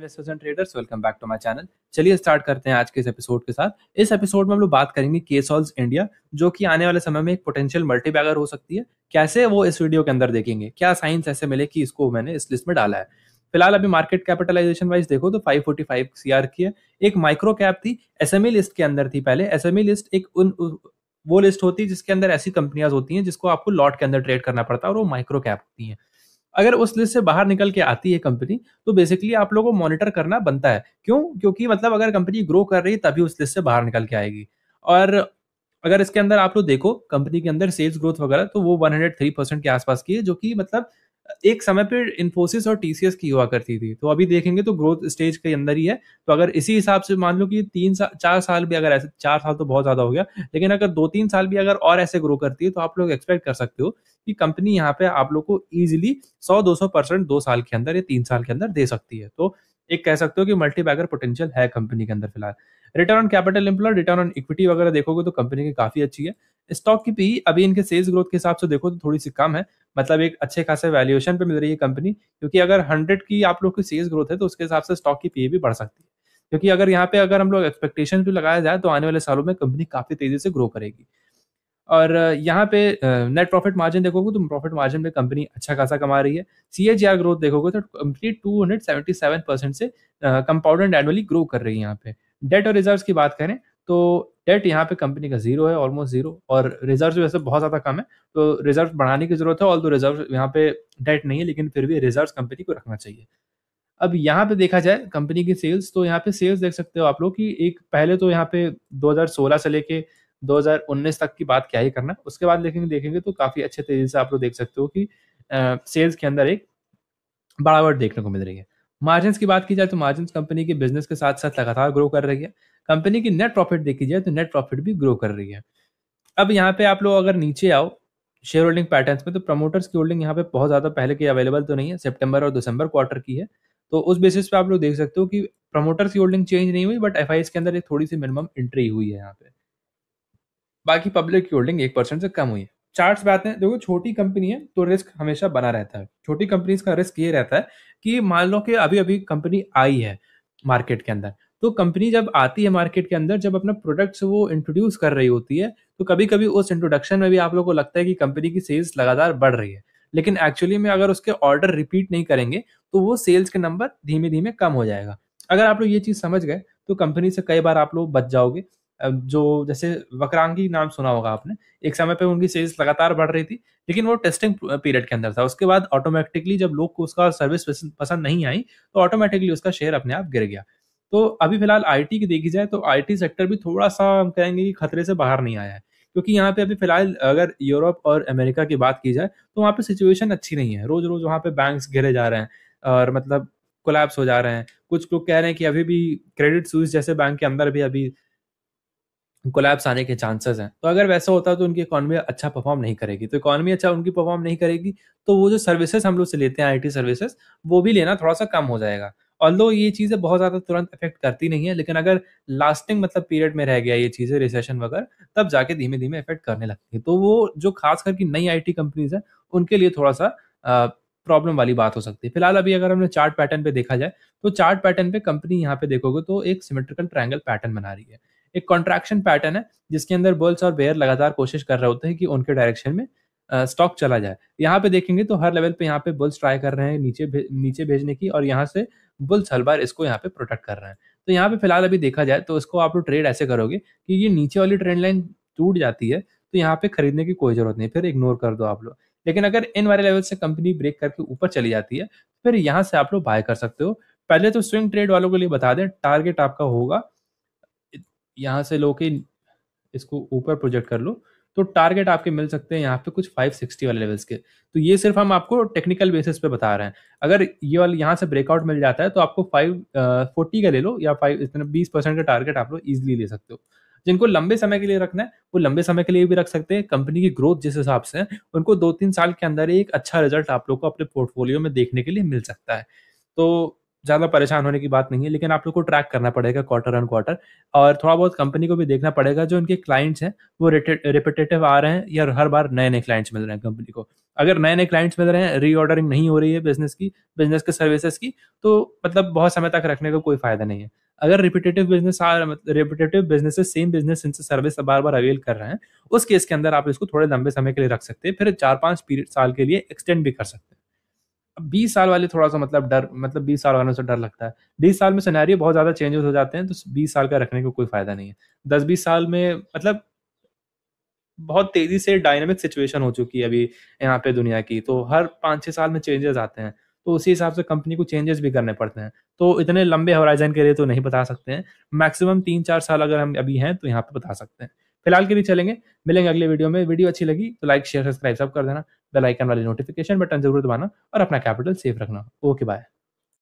Investors and traders welcome back to my channel. चलिए start करते हैं आज के इस एपिसोड के साथ। इस एपिसोड में हम लोग बात करेंगे केसॉल्स इंडिया, जो कि आने वाले समय में एक पोटेंशियल मल्टीबैगर हो सकती है। कैसे, वो इस वीडियो के अंदर देखेंगे। क्या साइंस ऐसे मिले कि इसको मैंने इस लिस्ट में डाला है। फिलहाल अभी मार्केट कैपिटलाइजेशन वाइज देखो तो 545 CR की है। एक माइक्रो कैप थी, एसएमई लिस्ट के अंदर थी। पहले एसएमई लिस्ट एक वो लिस्ट होती है जिसके अंदर ऐसी कंपनियां होती हैं जिसको आपको लॉट के अंदर ट्रेड करना पड़ता है और वो माइक्रो कैप होती हैं। अगर उस लिस्ट से बाहर निकल के आती है कंपनी तो बेसिकली आप लोगों को मॉनिटर करना बनता है। क्यों? क्योंकि मतलब अगर कंपनी ग्रो कर रही है तभी उस लिस्ट से बाहर निकल के आएगी। और अगर इसके अंदर आप लोग देखो कंपनी के अंदर सेल्स ग्रोथ वगैरह तो वो 103% के आसपास की है, जो कि मतलब एक समय पर इनफोसिस और टीसीएस की हुआ करती थी। तो अभी देखेंगे तो ग्रोथ स्टेज के अंदर ही है। तो अगर इसी हिसाब से मान लो कि 3-4 साल भी अगर ऐसे, 4 साल तो बहुत ज्यादा हो गया, लेकिन अगर 2-3 साल भी अगर और ऐसे ग्रो करती है तो आप लोग एक्सपेक्ट कर सकते हो कि कंपनी यहाँ पे आप लोग को ईजिली 100-200% 2 साल के अंदर या 3 साल के अंदर दे सकती है। तो एक कह सकते हो कि मल्टीबैगर पोटेंशियल है कंपनी के अंदर। फिलहाल return on capital employed, return on equity वगैरह देखोगे तो कंपनी की काफी अच्छी है। स्टॉक की पीई अभी इनके सेल्स ग्रोथ के हिसाब से देखो तो थोड़ी सी कम है, मतलब एक अच्छे खासे वैल्यूएशन पे मिल रही है कंपनी। क्योंकि अगर 100 की आप लोग की सेल्स ग्रोथ है तो उसके हिसाब से स्टॉक की पीई भी बढ़ सकती है। क्योंकि अगर यहाँ पे अगर हम लोग एक्सपेक्टेशन भी लगाया जाए तो आने वाले सालों में कंपनी काफी तेजी से ग्रो करेगी। और यहाँ पे नेट प्रॉफिट मार्जिन देखोगे तो प्रॉफिट मार्जिन में कंपनी अच्छा खासा कमा रही है। CAGR ग्रोथ देखोगे तो कंपनी 277% से कंपाउंडेड एनुअली ग्रो कर रही है। यहाँ पे डेट और रिजर्व्स की बात करें तो डेट यहाँ पे कंपनी का 0 है, ऑलमोस्ट 0, और रिजर्व्स वैसे बहुत ज्यादा कम है तो रिजर्व बढ़ाने की जरूरत है। ऑल दो रिजर्व यहाँ पे डेट नहीं है लेकिन फिर भी रिजर्व कंपनी को रखना चाहिए। अब यहाँ पे देखा जाए कंपनी की सेल्स तो यहाँ पे सेल्स देख सकते हो आप लोग कि एक पहले तो यहाँ पे 2016 से लेके 2019 तक की बात क्या ही करना। उसके बाद देखेंगे तो काफी अच्छे तेजी से आप लोग देख सकते हो कि सेल्स के अंदर एक बढ़ावट देखने को मिल रही है। मार्जिन की बात की जाए तो मार्जिन कंपनी के बिजनेस के साथ साथ लगातार ग्रो कर रही है। कंपनी की नेट प्रॉफिट देखी जाए तो नेट प्रॉफिट भी ग्रो कर रही है। अब यहाँ पे आप लोग अगर नीचे आओ शेयर होल्डिंग पैटर्न्स में तो प्रमोटर्स की होल्डिंग यहाँ पे बहुत ज्यादा पहले की अवेलेबल तो नहीं है, सितंबर और दिसंबर क्वार्टर की है। तो उस बेसिस पे आप लोग देख सकते हो कि प्रमोटर्स की होल्डिंग चेंज नहीं हुई, बट एफआईएस के अंदर एक थोड़ी सी मिनिमम एंट्री हुई है यहाँ पे। बाकी पब्लिक की होल्डिंग 1% से कम हुई है। चार्ट्स पे आते हैं, देखो छोटी कंपनी है तो रिस्क हमेशा बना रहता है। छोटी कंपनीज का रिस्क ये रहता है कि मान लो कि अभी अभी कंपनी आई है मार्केट के अंदर, तो कंपनी जब आती है मार्केट के अंदर, जब अपना प्रोडक्ट्स वो इंट्रोड्यूस कर रही होती है तो कभी कभी उस इंट्रोडक्शन में भी आप लोगों को लगता है कि कंपनी की सेल्स लगातार बढ़ रही है, लेकिन एक्चुअली में अगर उसके ऑर्डर रिपीट नहीं करेंगे तो वो सेल्स के नंबर धीमे धीमे कम हो जाएगा। अगर आप लोग ये चीज़ समझ गए तो कंपनी से कई बार आप लोग बच जाओगे। जो जैसे वक्राम की नाम सुना होगा आपने, एक समय पे उनकी सेल्स लगातार बढ़ रही थी लेकिन वो टेस्टिंग पीरियड के अंदर था। उसके बाद ऑटोमेटिकली जब लोग को उसका सर्विस पसंद नहीं आई तो ऑटोमेटिकली उसका शेयर अपने आप गिर गया। तो अभी फिलहाल IT की देखी जाए तो IT सेक्टर भी थोड़ा सा हम कहेंगे कि खतरे से बाहर नहीं आया है, क्योंकि यहाँ पे अभी फिलहाल अगर यूरोप और अमेरिका की बात की जाए तो वहाँ पे सिचुएशन अच्छी नहीं है। रोज रोज वहाँ पे बैंक्स गिरे जा रहे हैं और मतलब कोलैप्स हो जा रहे हैं। कुछ लोग कह रहे हैं कि अभी भी क्रेडिट सुइस जैसे बैंक के अंदर भी अभी कोलैप्स आने के चांसेस हैं। तो अगर वैसा होता तो उनकी इकोनॉमी अच्छा परफॉर्म नहीं करेगी, तो इकोनॉमी अच्छा उनकी परफॉर्म नहीं करेगी तो वो जो सर्विसेज हम लोग से लेते हैं IT सर्विसेज वो भी लेना थोड़ा सा कम हो जाएगा। ऑल्दो ये चीज़ें बहुत ज़्यादा तुरंत अफेक्ट करती नहीं है, लेकिन अगर लास्टिंग मतलब पीरियड में रह गया ये चीज़ें रिसेशन वगैरह तब जाके धीमे धीमे अफेक्ट करने लगती है। तो वो जो खास करके नई IT कंपनीज हैं उनके लिए थोड़ा सा प्रॉब्लम वाली बात हो सकती है। फिलहाल अभी अगर हमने चार्ट पैटर्न पे देखा जाए तो चार्ट पैटर्न पे कंपनी यहाँ पे देखोगे तो एक सिमेट्रिकल ट्रायंगल पैटर्न बना रही है। एक कॉन्ट्रैक्शन पैटर्न है जिसके अंदर बुल्स और बेयर लगातार कोशिश कर रहे होते हैं कि उनके डायरेक्शन में स्टॉक चला जाए। यहाँ पे देखेंगे तो हर लेवल पे यहाँ पे बुल्स ट्राई कर रहे हैं नीचे भेजने की, और यहाँ से बुल्स हर बार इसको यहाँ पे प्रोटेक्ट कर रहे हैं। तो यहाँ पे फिलहाल अभी देखा जाए तो इसको आप लोग ट्रेड ऐसे करोगे कि ये नीचे वाली ट्रेंड लाइन टूट जाती है तो यहाँ पे खरीदने की कोई जरूरत नहीं, फिर इग्नोर कर दो आप लोग। लेकिन अगर इन वाले लेवल से कंपनी ब्रेक करके ऊपर चली जाती है फिर यहाँ से आप लोग बाय कर सकते हो। पहले तो स्विंग ट्रेड वालों के लिए बता दें, टारगेट आपका होगा यहाँ से लो के इसको ऊपर प्रोजेक्ट कर लो तो टारगेट आपके मिल सकते हैं यहाँ पे कुछ 560 वाले लेवल्स के। तो ये सिर्फ हम आपको टेक्निकल बेसिस पे बता रहे हैं। अगर ये वाले यहाँ से ब्रेकआउट मिल जाता है तो आपको 540 का ले लो या 20% का टारगेट आप लोग ईजिली ले सकते हो। जिनको लंबे समय के लिए रखना है वो लंबे समय के लिए भी रख सकते हैं। कंपनी की ग्रोथ जिस हिसाब से है उनको 2-3 साल के अंदर एक अच्छा रिजल्ट आप लोग को अपने पोर्टफोलियो में देखने के लिए मिल सकता है। तो ज़्यादा परेशान होने की बात नहीं है, लेकिन आप लोग को ट्रैक करना पड़ेगा क्वार्टर ऑन क्वार्टर, और थोड़ा बहुत कंपनी को भी देखना पड़ेगा जो उनके क्लाइंट्स हैं वो रिपीटेटिव आ रहे हैं या हर बार नए नए क्लाइंट्स मिल रहे हैं कंपनी को। अगर नए नए क्लाइंट्स मिल रहे हैं, रीऑर्डरिंग नहीं हो रही है बिजनेस के सर्विसेज की, तो मतलब बहुत समय तक रखने का कोई फायदा नहीं है। अगर रिपीटेटिव बिजनेसेस सेम बिजनेस इनसे सर्विस बार बार अवेल कर रहे हैं, उस केस के अंदर आप इसको थोड़े लंबे समय के लिए रख सकते हैं, फिर 4-5 साल के लिए एक्सटेंड भी कर सकते हैं। 20 साल वाले थोड़ा सा मतलब 20 साल वालों से डर लगता है। 20 साल में सिनेरियो बहुत ज्यादा चेंजेस हो जाते हैं, तो 20 साल का रखने का कोई फायदा नहीं है। 10-20 साल में मतलब बहुत तेजी से डायनामिक सिचुएशन हो चुकी है अभी यहाँ पे दुनिया की, तो हर 5-6 साल में चेंजेस आते हैं, तो उसी हिसाब से कंपनी को चेंजेस भी करने पड़ते हैं। तो इतने लंबे होराइजन के लिए तो नहीं बता सकते हैं, मैक्सिमम 3-4 साल अगर हम अभी हैं तो यहाँ पे बता सकते हैं। फिलहाल के लिए चलेंगे, मिलेंगे अगले वीडियो में। वीडियो अच्छी लगी तो लाइक, शेयर, सब्सक्राइब सब कर देना, बेल आइकन वाले नोटिफिकेशन बटन जरूर दबाना और अपना कैपिटल सेफ रखना। Okay, bye.